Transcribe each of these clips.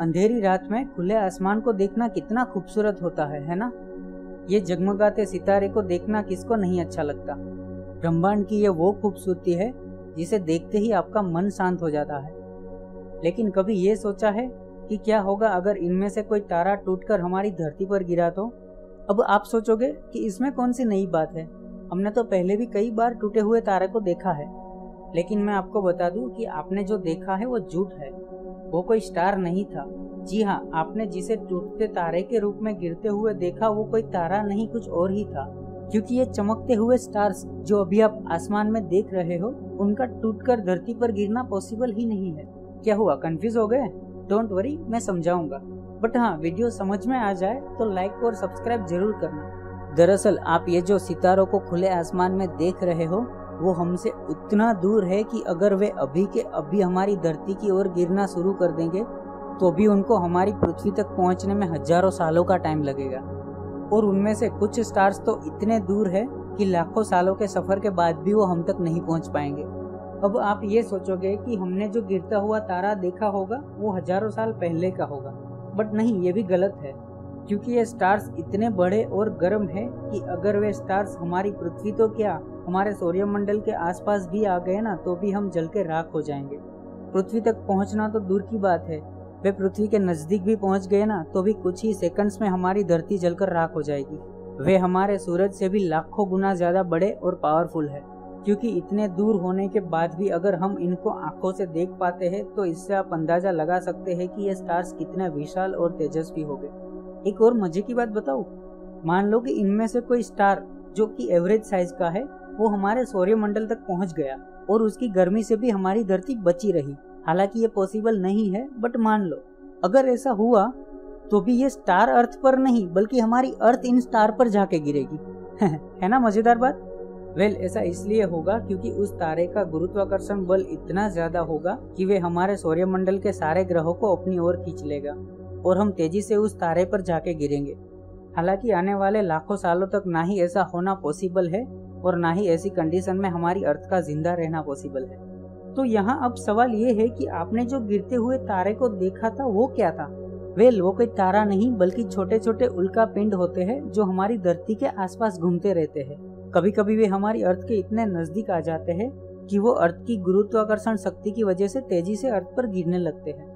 अंधेरी रात में खुले आसमान को देखना कितना खूबसूरत होता है ना। ये जगमगाते सितारे को देखना किसको नहीं अच्छा लगता। ब्रह्मांड की ये वो खूबसूरती है जिसे देखते ही आपका मन शांत हो जाता है। लेकिन कभी ये सोचा है कि क्या होगा अगर इनमें से कोई तारा टूटकर हमारी धरती पर गिरा तो। अब आप सोचोगे कि इसमें कौन सी नई बात है, हमने तो पहले भी कई बार टूटे हुए तारे को देखा है। लेकिन मैं आपको बता दूं कि आपने जो देखा है वो झूठ है। वो कोई स्टार नहीं था। जी हाँ, आपने जिसे टूटते तारे के रूप में गिरते हुए देखा वो कोई तारा नहीं, कुछ और ही था। क्योंकि ये चमकते हुए स्टार्स जो अभी आप आसमान में देख रहे हो, उनका टूटकर धरती पर गिरना पॉसिबल ही नहीं है। क्या हुआ, कंफ्यूज हो गए? डोंट वरी, मैं समझाऊंगा। बट हाँ, वीडियो समझ में आ जाए तो लाइक और सब्सक्राइब जरूर करना। दरअसल आप ये जो सितारों को खुले आसमान में देख रहे हो वो हमसे उतना दूर है कि अगर वे अभी के अभी हमारी धरती की ओर गिरना शुरू कर देंगे तो भी उनको हमारी पृथ्वी तक पहुंचने में हजारों सालों का टाइम लगेगा। और उनमें से कुछ स्टार्स तो इतने दूर है कि लाखों सालों के सफर के बाद भी वो हम तक नहीं पहुंच पाएंगे। अब आप ये सोचोगे कि हमने जो गिरता हुआ तारा देखा होगा वो हजारों साल पहले का होगा। बट नहीं, ये भी गलत है। क्योंकि ये स्टार्स इतने बड़े और गर्म है कि अगर वे स्टार्स हमारी पृथ्वी तो क्या हमारे सौरमंडल के आसपास भी आ गए ना तो भी हम जल के राख हो जाएंगे। पृथ्वी तक पहुंचना तो दूर की बात है, वे पृथ्वी के नज़दीक भी पहुंच गए ना तो भी कुछ ही सेकंड्स में हमारी धरती जलकर राख हो जाएगी। वे हमारे सूरज से भी लाखों गुना ज़्यादा बड़े और पावरफुल है। क्योंकि इतने दूर होने के बाद भी अगर हम इनको आँखों से देख पाते हैं तो इससे आप अंदाज़ा लगा सकते हैं कि ये स्टार्स कितने विशाल और तेजस्वी हो गए। एक और मजे की बात बताऊँ, मान लो कि इनमें से कोई स्टार जो कि एवरेज साइज का है वो हमारे सौरमंडल तक पहुंच गया और उसकी गर्मी से भी हमारी धरती बची रही। हालांकि ये पॉसिबल नहीं है, बट मान लो अगर ऐसा हुआ तो भी ये स्टार अर्थ पर नहीं बल्कि हमारी अर्थ इन स्टार पर जाके गिरेगी। है ना मजेदार बात। वेल, ऐसा इसलिए होगा क्योंकि उस तारे का गुरुत्वाकर्षण बल इतना ज्यादा होगा कि वे हमारे सौरमंडल के सारे ग्रहों को अपनी ओर खींच लेगा और हम तेजी से उस तारे पर जाके गिरेंगे। हालांकि आने वाले लाखों सालों तक ना ही ऐसा होना पॉसिबल है और ना ही ऐसी कंडीशन में हमारी अर्थ का जिंदा रहना पॉसिबल है। तो यहाँ अब सवाल ये है कि आपने जो गिरते हुए तारे को देखा था वो क्या था। वेल, वो कोई तारा नहीं बल्कि छोटे छोटे उल्का पिंड होते हैं जो हमारी धरती के आसपास घूमते रहते हैं। कभी कभी वे हमारी अर्थ के इतने नजदीक आ जाते हैं कि वो अर्थ की गुरुत्वाकर्षण शक्ति की वजह से तेजी से अर्थ पर गिरने लगते हैं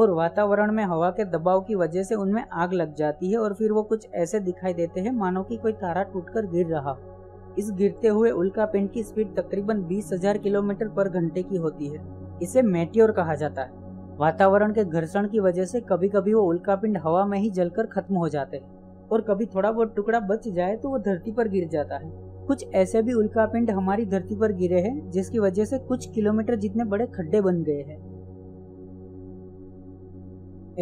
और वातावरण में हवा के दबाव की वजह से उनमें आग लग जाती है और फिर वो कुछ ऐसे दिखाई देते हैं मानो कि कोई तारा टूटकर गिर रहा हो। इस गिरते हुए उल्का पिंड की स्पीड तकरीबन 20,000 किलोमीटर पर घंटे की होती है। इसे मेटियोर कहा जाता है। वातावरण के घर्षण की वजह से कभी कभी वो उल्का पिंड हवा में ही जलकर खत्म हो जाते हैं और कभी थोड़ा बहुत टुकड़ा बच जाए तो वो धरती पर गिर जाता है। कुछ ऐसे भी उल्का पिंड हमारी धरती पर गिरे हैं जिसकी वजह से कुछ किलोमीटर जितने बड़े खड्डे बन गए हैं।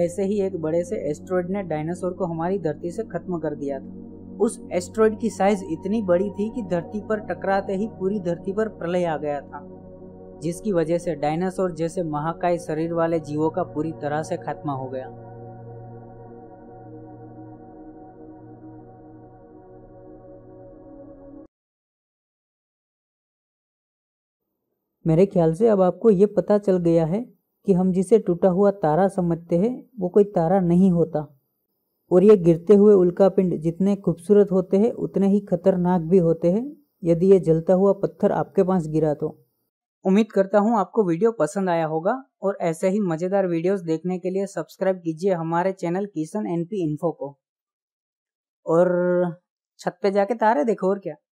ऐसे ही एक बड़े से एस्ट्रॉइड ने डायनासोर को हमारी धरती से खत्म कर दिया था। उस एस्ट्रॉइड की साइज इतनी बड़ी थी कि धरती पर टकराते ही पूरी धरती पर प्रलय आ गया था, जिसकी वजह से डायनासोर जैसे महाकाय शरीर वाले जीवों का पूरी तरह से खात्मा हो गया। मेरे ख्याल से अब आपको ये पता चल गया है कि हम जिसे टूटा हुआ तारा समझते हैं वो कोई तारा नहीं होता और ये गिरते हुए उल्का पिंड जितने खूबसूरत होते हैं उतने ही खतरनाक भी होते हैं यदि ये जलता हुआ पत्थर आपके पास गिरा तो। उम्मीद करता हूँ आपको वीडियो पसंद आया होगा और ऐसे ही मजेदार वीडियोस देखने के लिए सब्सक्राइब कीजिए हमारे चैनल किशन एनपी इन्फो को और छत पे जाके तारे देखो और क्या।